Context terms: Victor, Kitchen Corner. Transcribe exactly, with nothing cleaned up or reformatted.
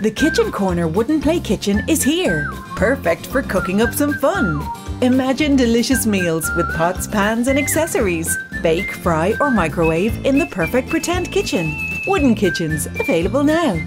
The Kitchen Corner wooden play kitchen is here, perfect for cooking up some fun. Imagine delicious meals with pots, pans and accessories. Bake, fry or microwave in the perfect pretend kitchen. Wooden kitchens available now.